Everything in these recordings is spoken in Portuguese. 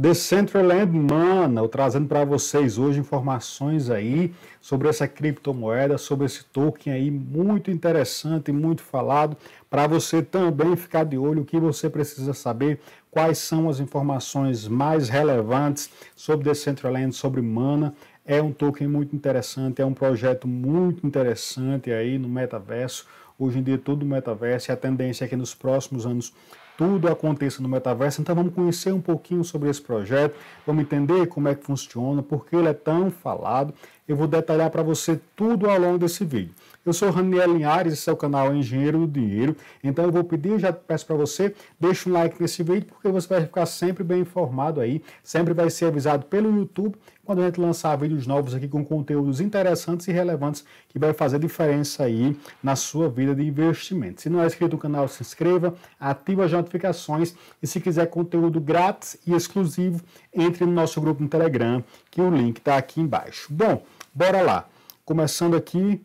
Decentraland, MANA, eu trazendo para vocês hoje informações aí sobre essa criptomoeda, sobre esse token aí muito interessante e muito falado, para você também ficar de olho o que você precisa saber, quais são as informações mais relevantes sobre Decentraland, sobre MANA. É um token muito interessante, é um projeto muito interessante aí no metaverso. Hoje em dia tudo metaverso e a tendência é que nos próximos anos tudo aconteça no metaverso. Então vamos conhecer um pouquinho sobre esse projeto, vamos entender como é que funciona, por que ele é tão falado. Eu vou detalhar para você tudo ao longo desse vídeo. Eu sou Raniel Linhares, esse é o canal Engenheiro do Dinheiro. Então eu vou pedir, já peço para você, deixa um like nesse vídeo, porque você vai ficar sempre bem informado aí, sempre vai ser avisado pelo YouTube quando a gente lançar vídeos novos aqui com conteúdos interessantes e relevantes que vai fazer diferença aí na sua vida de investimento. Se não é inscrito no canal, se inscreva, ativa as notificações e se quiser conteúdo grátis e exclusivo, entre no nosso grupo no Telegram, que o link está aqui embaixo. Bom, bora lá. Começando aqui,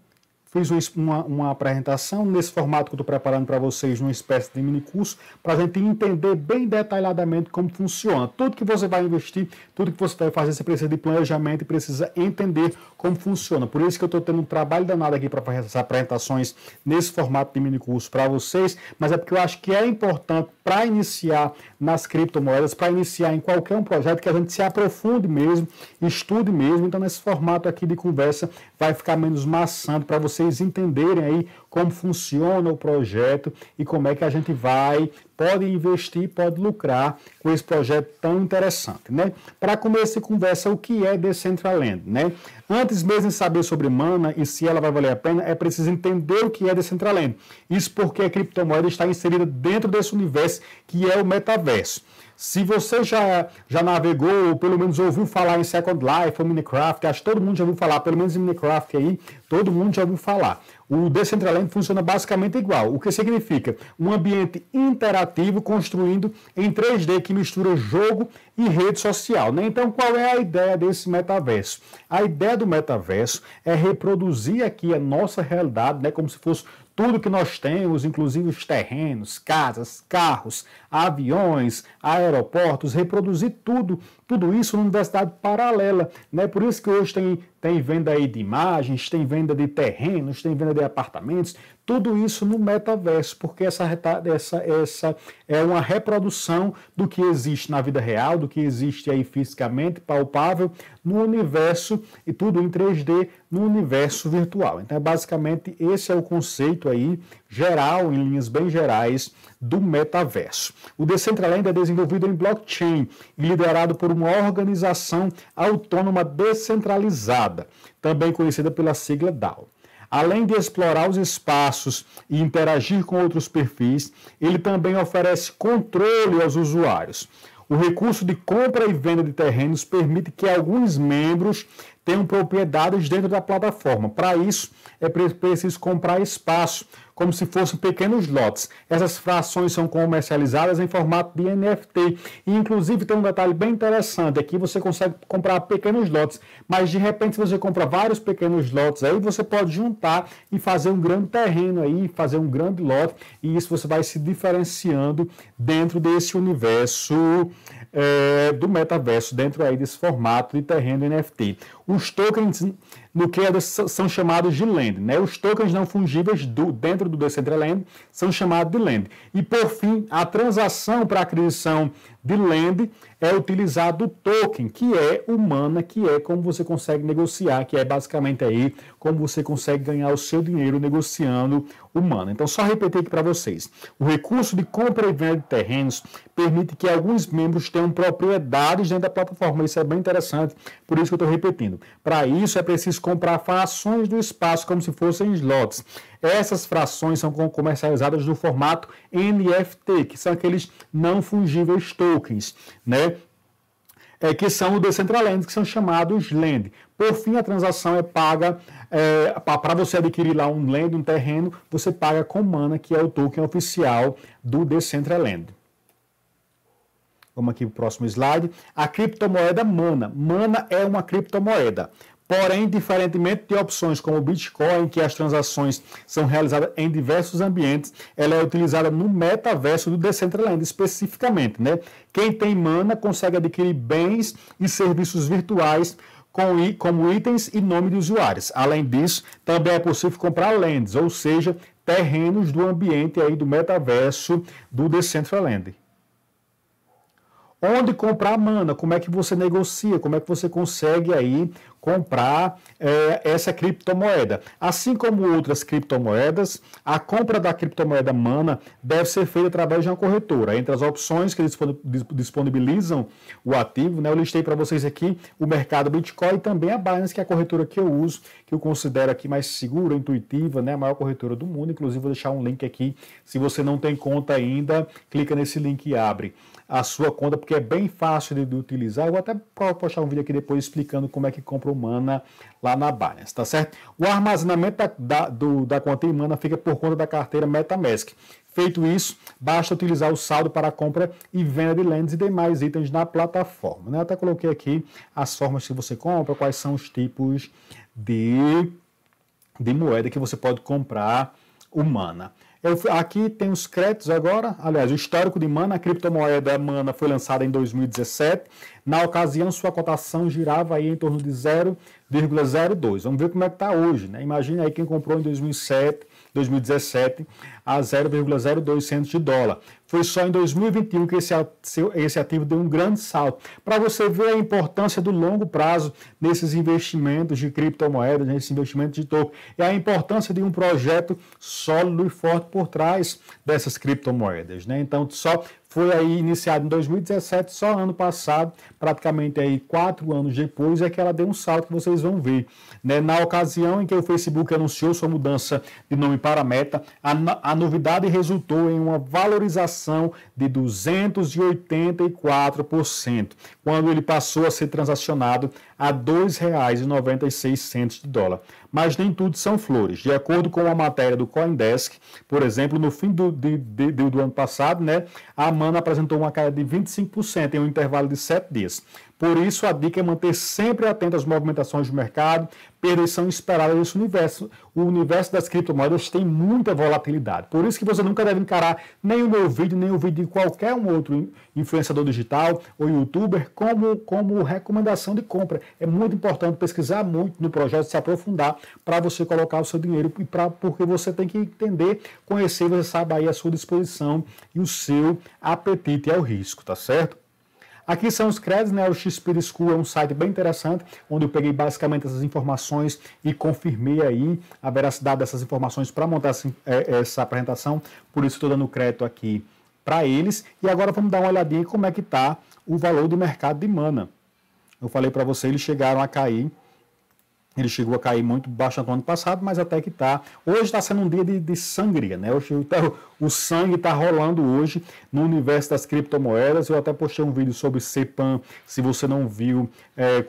fiz uma apresentação nesse formato que eu estou preparando para vocês, uma espécie de mini curso, para a gente entender bem detalhadamente como funciona. Tudo que você vai investir, tudo que você vai fazer, você precisa de planejamento e precisa entender como funciona. Por isso que eu estou tendo um trabalho danado aqui para fazer essas apresentações nesse formato de mini curso para vocês, mas é porque eu acho que é importante para iniciar nas criptomoedas, para iniciar em qualquer um projeto, que a gente se aprofunde mesmo, estude mesmo. Então nesse formato aqui de conversa vai ficar menos maçante para você entenderem aí como funciona o projeto e como é que a gente pode investir, pode lucrar com esse projeto tão interessante, né? Para começo de conversa, o que é Decentraland, né? Antes mesmo de saber sobre MANA e se ela vai valer a pena, é preciso entender o que é Decentraland. Isso porque a criptomoeda está inserida dentro desse universo que é o metaverso. Se você já navegou, ou pelo menos ouviu falar em Second Life ou Minecraft, acho que todo mundo já ouviu falar, pelo menos em Minecraft aí, todo mundo já ouviu falar. O Decentraland funciona basicamente igual, o que significa um ambiente interativo construindo em 3D que mistura jogo e rede social, né? Então qual é a ideia desse metaverso? A ideia do metaverso é reproduzir aqui a nossa realidade, né? Como se fosse tudo que nós temos, inclusive os terrenos, casas, carros, aviões, aeroportos, reproduzir tudo isso numa universidade paralela, né? Por isso que hoje tem venda aí de imagens, tem venda de terrenos, tem venda de apartamentos, tudo isso no metaverso, porque essa é uma reprodução do que existe na vida real, do que existe aí fisicamente, palpável, no universo, e tudo em 3D, no universo virtual. Então, basicamente, esse é o conceito aí geral, em linhas bem gerais, do metaverso. O Decentraland é desenvolvido em blockchain e liderado por uma organização autônoma descentralizada, também conhecida pela sigla DAO. Além de explorar os espaços e interagir com outros perfis, ele também oferece controle aos usuários. O recurso de compra e venda de terrenos permite que alguns membros tenham propriedades dentro da plataforma. Para isso, é preciso comprar espaço, como se fossem pequenos lotes. Essas frações são comercializadas em formato de NFT. E, inclusive, tem um detalhe bem interessante. Aqui você consegue comprar pequenos lotes, mas, de repente, se você compra vários pequenos lotes, aí você pode juntar e fazer um grande terreno aí, fazer um grande lote, e isso você vai se diferenciando dentro desse universo do metaverso, dentro aí desse formato de terreno NFT. Os tokens no que são chamados de land, né? Os tokens não fungíveis dentro do Decentraland são chamados de land. E por fim, a transação para aquisição de land é utilizado o token, que é o MANA, que é como você consegue negociar, que é basicamente aí como você consegue ganhar o seu dinheiro negociando o MANA. Então, só repetir aqui para vocês. O recurso de compra e venda de terrenos permite que alguns membros tenham propriedades dentro da plataforma. Isso é bem interessante, por isso que eu estou repetindo. Para isso, é preciso comprar frações do espaço, como se fossem lotes. Essas frações são comercializadas no formato NFT, que são aqueles não fungíveis tokens, né? Que são o Decentraland, que são chamados land. Por fim, a transação é paga, para você adquirir lá um land, um terreno, você paga com MANA, que é o token oficial do Decentraland. Vamos aqui para o próximo slide. A criptomoeda MANA. MANA é uma criptomoeda. Porém, diferentemente de opções como o Bitcoin, que as transações são realizadas em diversos ambientes, ela é utilizada no metaverso do Decentraland, especificamente, né? Quem tem mana consegue adquirir bens e serviços virtuais como itens e nome de usuários. Além disso, também é possível comprar lands, ou seja, terrenos do ambiente aí do metaverso do Decentraland. Onde comprar mana? Como é que você negocia? Como é que você consegue aí comprar essa criptomoeda? Assim como outras criptomoedas, a compra da criptomoeda mana deve ser feita através de uma corretora. Entre as opções que eles disponibilizam o ativo, né, eu listei para vocês aqui o mercado Bitcoin e também a Binance, que é a corretora que eu uso, que eu considero aqui mais segura, intuitiva, né, a maior corretora do mundo. Inclusive, vou deixar um link aqui. Se você não tem conta ainda, clica nesse link e abre a sua conta, porque é bem fácil de utilizar. Eu vou até postar um vídeo aqui depois explicando como é que compra o mana lá na Binance, tá certo? O armazenamento da conta em mana fica por conta da carteira Metamask. Feito isso, basta utilizar o saldo para a compra e venda de lands e demais itens na plataforma, né? Eu até coloquei aqui as formas que você compra, quais são os tipos de moeda que você pode comprar o mana. Aqui tem os créditos agora, aliás, o histórico de mana. A criptomoeda mana foi lançada em 2017, na ocasião sua cotação girava aí em torno de 0,02, vamos ver como é que está hoje, né? Imagina aí quem comprou em 2017 a 0,02 centos de dólar. Foi só em 2021 que esse ativo deu um grande salto. Para você ver a importância do longo prazo nesses investimentos de criptomoedas, nesses investimentos de token, é a importância de um projeto sólido e forte por trás dessas criptomoedas, né? Então, só foi aí iniciado em 2017, só ano passado, praticamente aí 4 anos depois, é que ela deu um salto que vocês vão ver, né? Na ocasião em que o Facebook anunciou sua mudança de nome para Meta, a novidade resultou em uma valorização de 284%, quando ele passou a ser transacionado a R$ 2,96 de dólar. Mas nem tudo são flores. De acordo com a matéria do Coindesk, por exemplo, no fim do ano passado, né, a mana apresentou uma queda de 25% em um intervalo de 7 dias. Por isso, a dica é manter sempre atento às movimentações do mercado, perdição esperada nesse universo. O universo das criptomoedas tem muita volatilidade. Por isso que você nunca deve encarar nem o meu vídeo, nem o vídeo de qualquer um outro influenciador digital ou youtuber como recomendação de compra. É muito importante pesquisar muito no projeto, se aprofundar para você colocar o seu dinheiro, porque você tem que entender, conhecer, você sabe aí a sua disposição e o seu apetite ao risco, tá certo? Aqui são os créditos, né? O XP School é um site bem interessante, onde eu peguei basicamente essas informações e confirmei aí a veracidade dessas informações para montar essa apresentação, por isso estou dando crédito aqui para eles. E agora vamos dar uma olhadinha em como é que está o valor do mercado de mana. Eu falei para vocês, eles chegaram a cair, ele chegou a cair muito bastante no ano passado, mas até que está. Hoje está sendo um dia de sangria, né? O sangue está rolando hoje no universo das criptomoedas. Eu até postei um vídeo sobre Sepan. Se você não viu,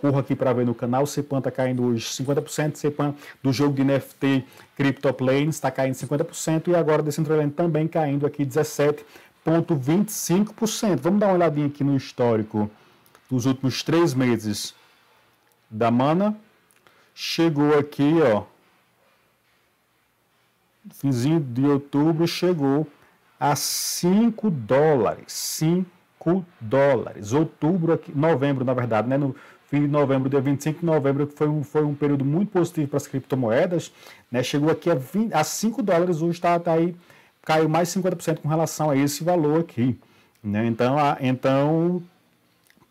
corra aqui para ver no canal. Sepan está caindo hoje 50%. Sepan do jogo de NFT Crypto Planes está caindo 50%. E agora Decentraland também caindo aqui 17,25%. Vamos dar uma olhadinha aqui no histórico dos últimos 3 meses da mana. Chegou aqui, ó, finzinho de outubro, chegou a 5 dólares, 5 dólares. Outubro, aqui, novembro, na verdade, né, no fim de novembro, dia 25 de novembro, que foi um período muito positivo para as criptomoedas, né, chegou aqui a 5 dólares, hoje tá aí, caiu mais 50% com relação a esse valor aqui, né, então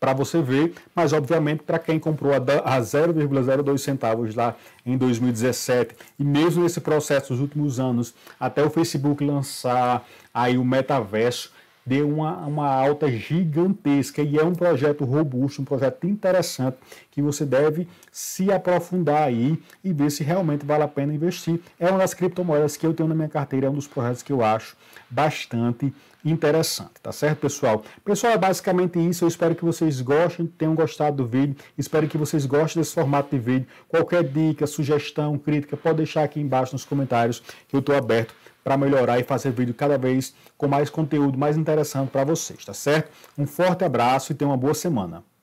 para você ver, mas obviamente para quem comprou a 0,02 centavos lá em 2017 e mesmo nesse processo dos últimos anos, até o Facebook lançar aí o metaverso, deu uma alta gigantesca e é um projeto robusto, um projeto interessante que você deve se aprofundar aí e ver se realmente vale a pena investir. É uma das criptomoedas que eu tenho na minha carteira, é um dos projetos que eu acho bastante interessante, tá certo, pessoal? Pessoal, é basicamente isso. Eu espero que vocês gostem, tenham gostado do vídeo. Espero que vocês gostem desse formato de vídeo. Qualquer dica, sugestão, crítica, pode deixar aqui embaixo nos comentários, que eu estou aberto para melhorar e fazer vídeo cada vez com mais conteúdo, mais interessante para vocês, tá certo? Um forte abraço e tenha uma boa semana.